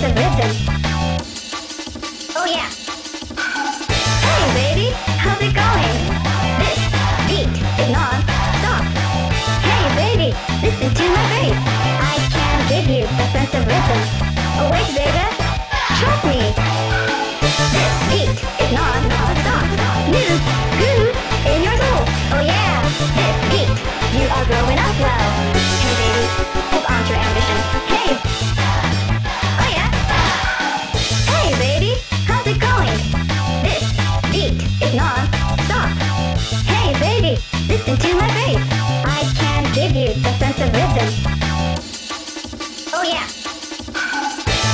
want some rhythm. Oh yeah. Hey baby, how's it going? This beat is non-stop. Hey baby, listen to my bass. I can give you a sense of rhythm. Oh wait baby, trust me. This beat is non-stop. New goo in your soul. Oh yeah, this beat, you are growing up well. Hey baby, hold on to your ambition. Hey! Non-stop. Hey baby, listen to my bass. I can give you a sense of rhythm. Oh yeah.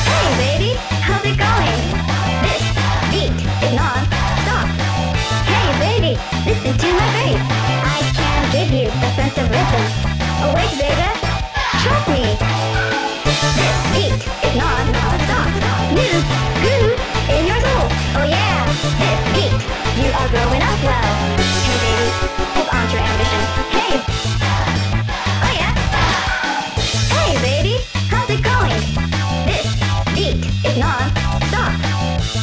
Hey baby, how's it going? This beat is non-stop. Hey baby, listen to my bass. I can give you a sense of rhythm. Oh wait baby, trust me. This beat is non-stop. New goo in your soul. Oh yeah, this beat. You are growing up well. Hey baby, hold on to your ambition. Hey! Oh yeah! Hey baby, how's it going? This beat is non-stop.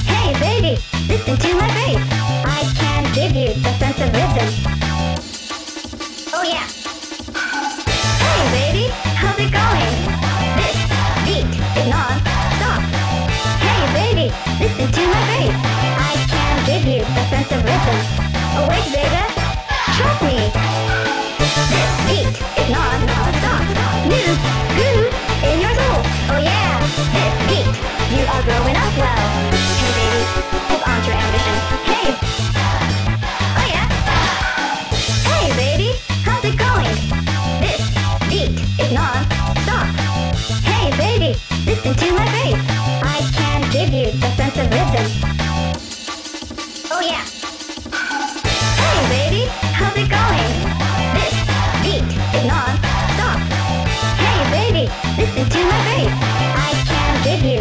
Hey baby, listen to my bass. I can give you a sense of rhythm. Oh yeah! Hey baby, how's it going? This beat is non-stop. Hey baby, listen to my bass. I can give you a sense of rhythm. Oh wait baby, trust me. This beat is non-stop. New goo in your soul. Oh yeah, this beat, you are growing up well. Hey baby, hold on to your ambition. Hey! Oh yeah! Hey baby, how's it going? This beat is non-stop. Hey baby, listen to my bass. I can give you a sense of rhythm. Oh yeah. Hey baby, how's it going? This beat is non-stop. Hey baby, listen to my bass. I can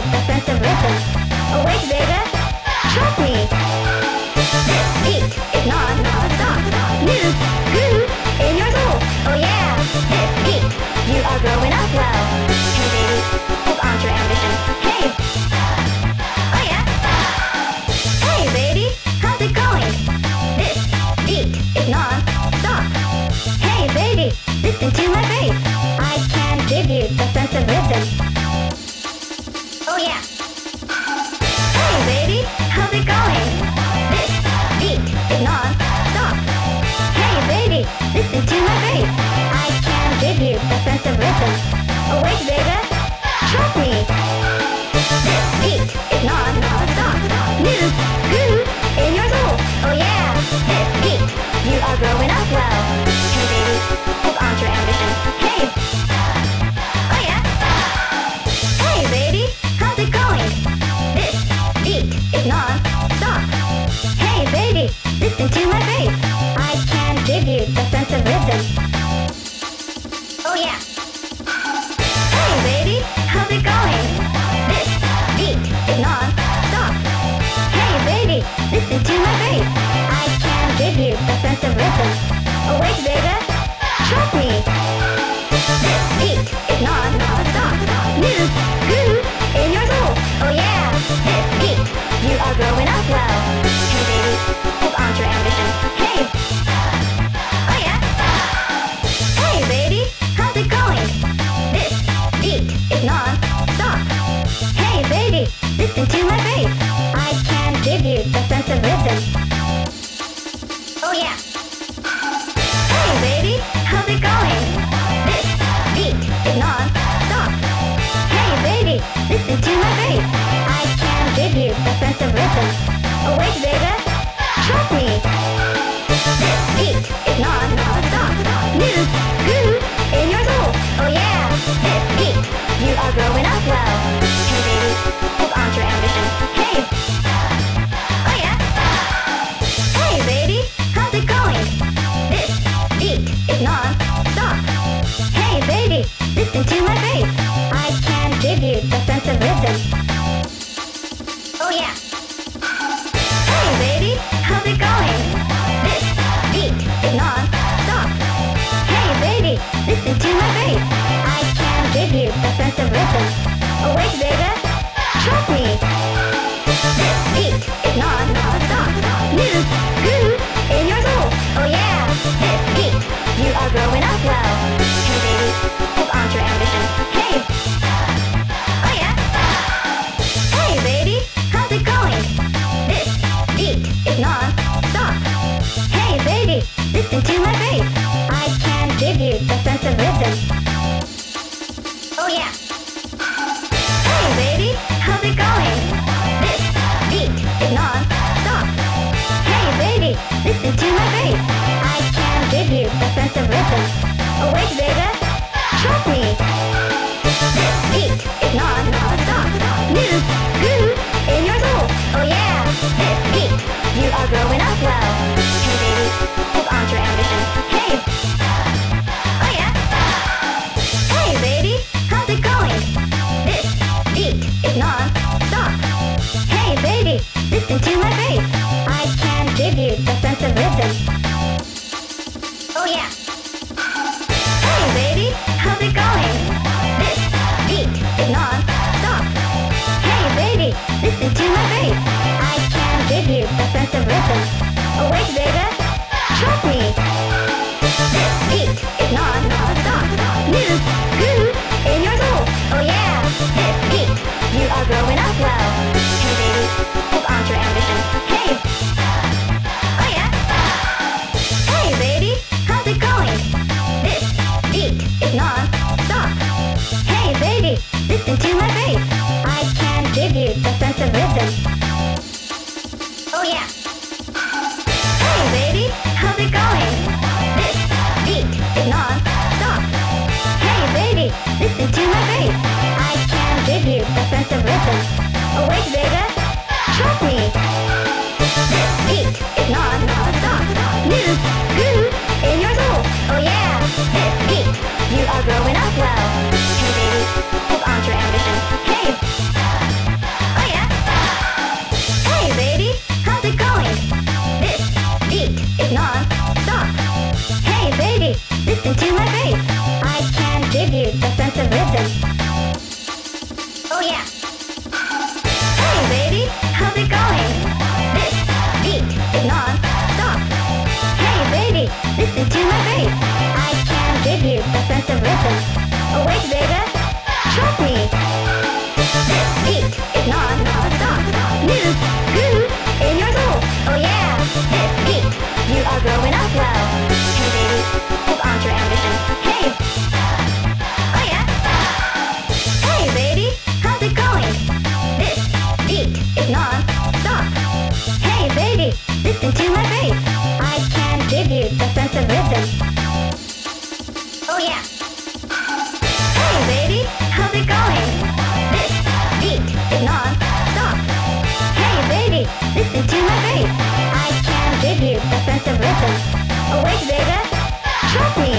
give you a sense of rhythm. Oh wait baby, trust me. This beat is non-stop. New goo in your soul. Oh yeah, this beat, you are growing up well. Hey baby, hold on to your ambition. Hey! Non-stop. Hey baby, listen to my bass. I can give you a sense of rhythm. Oh yeah. Hey baby, how's it going? This beat is non-stop. Hey baby, listen to my bass. I can give you a sense of rhythm. Oh wait baby, trust me. This beat is non-stop. New goo in your soul. Oh yeah, this beat. You are growing up well. Hey baby, hold on to your ambition. Hey! Oh yeah! Hey baby, how's it going? This beat is non-stop. Hey baby, listen to my bass. I can give you a sense of rhythm. Oh yeah! Hey baby, how's it going? This beat is non-stop. Hey baby, listen to my bass. I can give you a sense of rhythm. Oh wait baby, trust me. This beat is non-stop. New goo in your soul. Oh yeah, this beat, you are growing up well. Hey baby, hold on to your ambition. Hey! Oh yeah! Hey baby, how's it going? This beat is non-stop. Hey baby, listen to my bass. I can give you a sense of rhythm. Oh yeah. Hey baby, how's it going? This beat is non-stop. Hey baby, listen to my bass. I can give you a sense of rhythm. Oh wait baby, trust me. This beat is non-stop. New goo in your soul. Oh yeah, this beat, you are growing up well. Hey baby, hold on to your ambition. Hey! Oh yeah. Hey baby, this beat is non-stop. Hey baby, listen to my bass. I can give you a sense of rhythm. Oh yeah. Hey baby, how's it going? This beat is non-stop. Hey baby, listen to my bass. I can give you a sense of rhythm. Oh wait baby, in your goal. Oh yeah, this week you are growing up well. Hey baby, hold on to your ambition. Hey, oh yeah. Hey baby, how's it going? This beat is non-stop. Hey baby, listen to my bass. I can give you the sense of rhythm. Oh yeah. Hey baby, how's it going? This beat is non-stop. Listen to my bass. I can give you the sense of rhythm. Awake, baby. Trust me. This beat is non-stop. New groove in your soul. Oh yeah. This beat. You are growing up well. Hey baby, hold on to your ambition. Hey. Oh yeah. Hey baby, how's it going? This beat is non-stop. Hey baby, listen to my bass. Give you the sense of rhythm. Oh yeah. Hey baby, how's it going? This beat is non-stop. Hey baby, listen to my bass. I can give you the sense of rhythm. Awake, baby. Trust me. This beat is non-stop. New groove in your soul. Oh yeah. This beat, you are growing up well. Hey baby, hold on to your ambition. Hey. Non-stop. Hey baby, listen to my bass. I can give you the sense of rhythm. Oh yeah. Hey baby, how's it going? This beat is non-stop. Hey baby, listen to my bass. I can give you the sense of rhythm. Awake, baby. Trust me.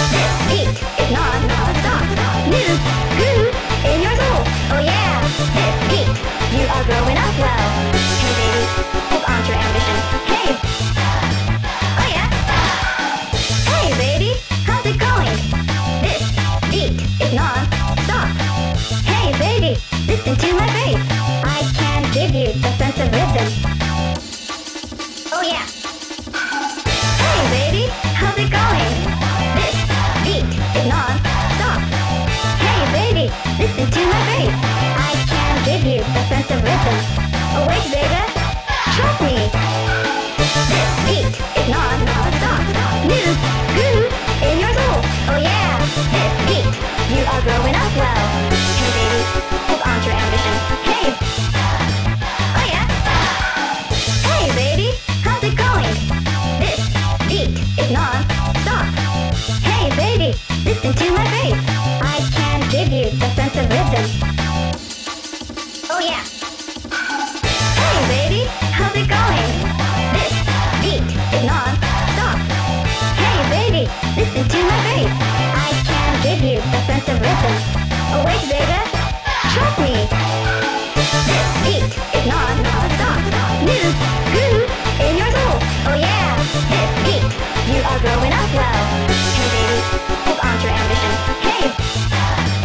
This beat is non-stop. New groove in your soul. Oh yeah. This beat, you are growing up well. Hey baby, hold on to your ambition. Hey, oh yeah. Hey baby, how's it going? This beat is non-stop. Hey baby, listen to my bass. I can give you the sense of rhythm. Oh yeah. Hey baby, how's it going? This beat is non-stop. Hey baby, listen to my bass. Give you the sense of rhythm. Awake, baby. Trust me. This beat is non-stop. New groove in your soul. Oh yeah. This beat. You are growing up well. Hey baby, hold on to your ambition. Hey. Oh yeah. Hey baby, how's it going? This beat is non-stop. Hey baby, listen to my bass. I can give you the sense of rhythm. Oh yeah. Hey baby, how's it going? This beat is non-stop. Hey baby, listen to my bass. I can give you the sense of rhythm. Awake, baby. Trust me. This beat is non-stop.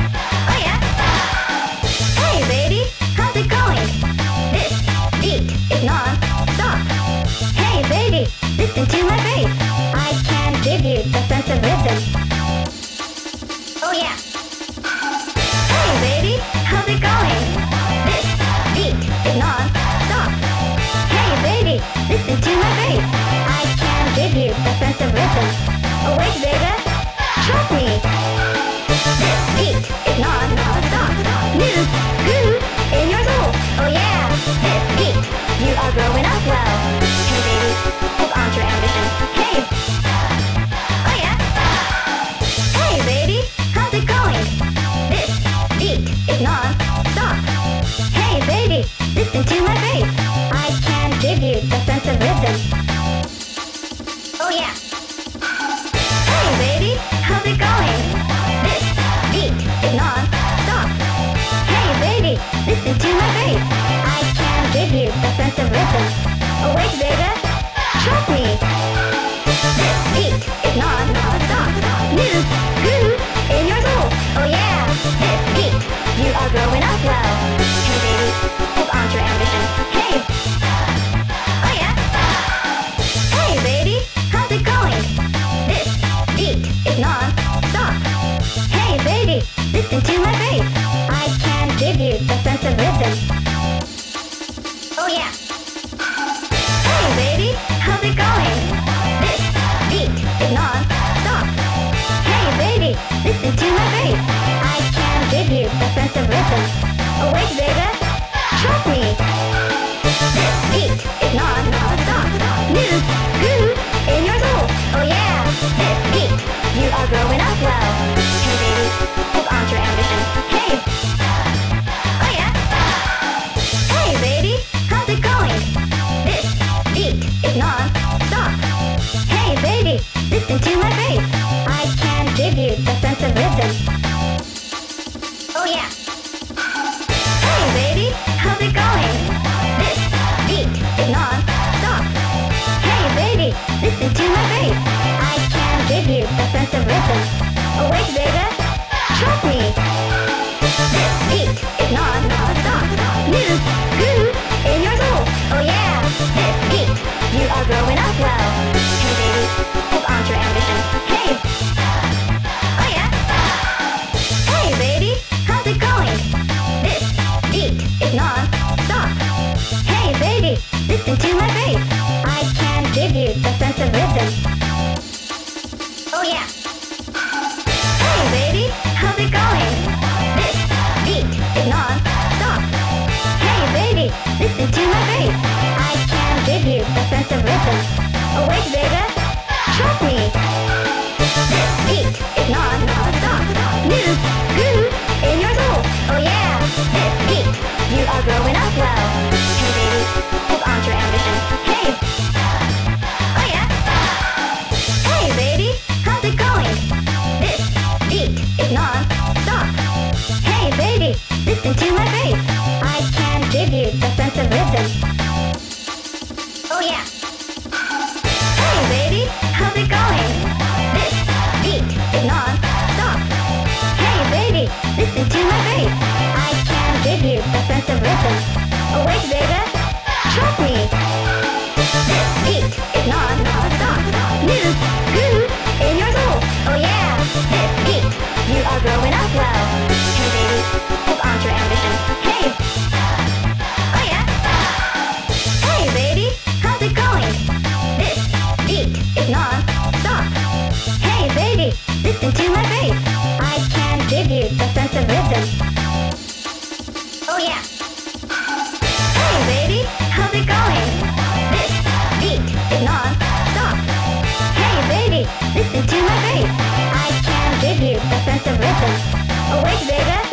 New groove in your soul. Oh yeah. This beat, you are growing up well. Hey baby, hold on to your ambition. Hey. Listen to my bass. I can give you the sense of rhythm. Oh yeah. Hey baby, how's it going? This beat is non-stop. Hey baby, listen to my bass. I can give you the sense of rhythm. Awake, baby. Trust me. This beat is non-stop. New groove in your soul. Oh yeah. This beat, you are growing up well. Hey baby. Your ambition. Hey! Oh yeah! Hey baby, how's it going? This beat is non-stop. Hey baby, listen to my bass. I can give you the sense of rhythm. Oh yeah! Hey baby, how's it going? This beat is non-stop. Hey baby, listen to my bass. I can give you the sense of rhythm. Awake, baby! Trust me. This beat is non-stop. New groove in your soul. Oh yeah. This beat. You are growing up well. Hey baby, hold on to your ambition. Hey. Oh yeah. Hey baby, how's it going? This beat is non-stop. Oh yeah. Hey baby, how's it going? This beat is non-stop. Hey baby, listen to my bass. I can give you the sense of rhythm. Awake baby, trust me. This beat is non-stop. New goo in your soul. Oh yeah, this beat, you are growing up well. Hey baby, hold on to your ambition. Hey. Non-stop. Hey baby, listen to my bass. I can give you the sense of rhythm. Oh yeah. Hey baby, how's it going? This beat is non-stop. Hey baby, listen to my bass. I can give you the sense of rhythm. Awake baby, trust me. This beat is non-stop. New goo in your soul. Oh yeah, this beat. You are growing up well. Hey baby, hold on to your ambition. Hey! Oh yeah! Hey baby, how's it going? This beat is non-stop. Hey baby, listen to my bass. I can give you the sense of rhythm. Oh yeah! Hey baby, how's it going? This beat is non-stop. Hey baby, listen to my bass. I can give you the sense of rhythm. Awake baby, trust me. This beat is non-stop. New goo in your soul. Oh yeah, this beat, you are growing up well. Hey baby, hold on to your ambition. Hey. Oh yeah. Hey baby, how's it going? This beat is non-stop. Hey baby, listen to my bass. I can give you the sense of rhythm. Oh yeah. Hey baby, how's it going? This beat is non-stop. Hey baby, listen to my bass. I can give you the sense of rhythm. Awake baby, trust me. This beat is non-stop. New goo in your soul. Oh yeah, this beat, you are growing up well. Hey baby, hold on to your ambition. Hey. Oh yeah. Hey baby, how's it going? This beat is non-stop. Hey baby, listen to my bass. I can give you the sense of rhythm. Oh yeah. Hey baby, how's it going? This beat is non-stop. Hey baby, listen to my bass. I can give you the sense of rhythm. Awake baby, trust me. This beat is non-stop. New goo in your soul. Oh yeah, this beat, you are growing up well. Hey baby, hold on to your ambition. Hey. Oh yeah. Hey baby, how's it going? This beat is non-stop. Hey baby, listen to my bass. I can give you the sense of rhythm. Oh yeah. Hey baby, how's it going? This beat is non-stop. Hey baby, listen to my bass. I can give you the sense of rhythm. Awake baby,